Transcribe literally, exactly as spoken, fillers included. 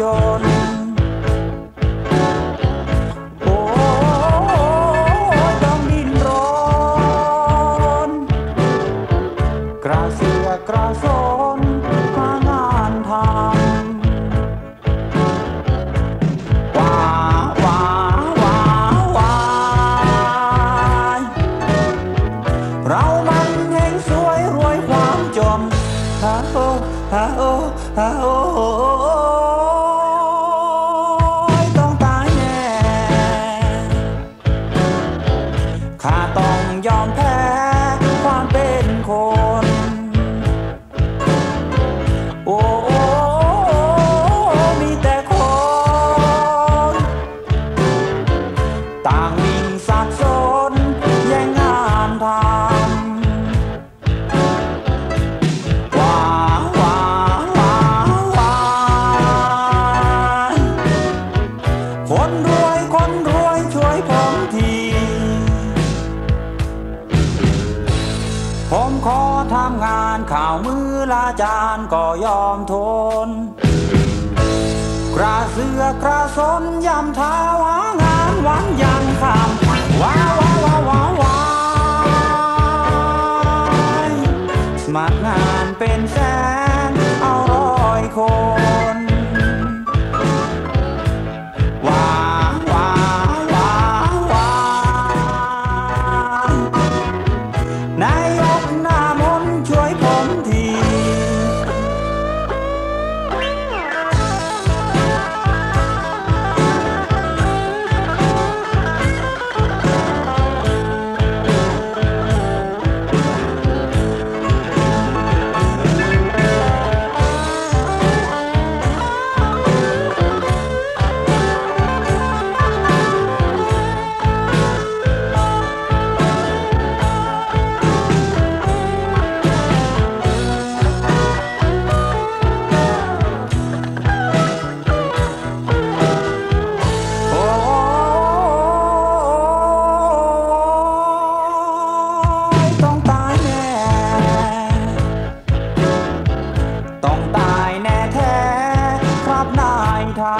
จนโอ้ต้องดิ้นรนกระเสือกกระสนหางานทำว้าวว้าวว้าวว้าวเรามันแห่งสวยรวยความจนฮาโอฮาโอฮาโอข้าต้องยอมแพ้ความเป็นคนโอ้มีแต่คนต่างวิ่งสับสนแย่งงานทำว้าวว้าวว้าวคนรวยคนรวยช่วยผมทีผมขอทำงานข่าวมือละจานก็ยอมทนกระเสือกกระสนยำเท้าหางานวันยังคำว้าวว้าวว้าวว้าวสมัครงานเป็นแสนเอาร้อยคนว้าวว้าวว้าวว้านายกหน้ามนต์ช่วยผมทีต้องตายแน่แท้ครับนายทา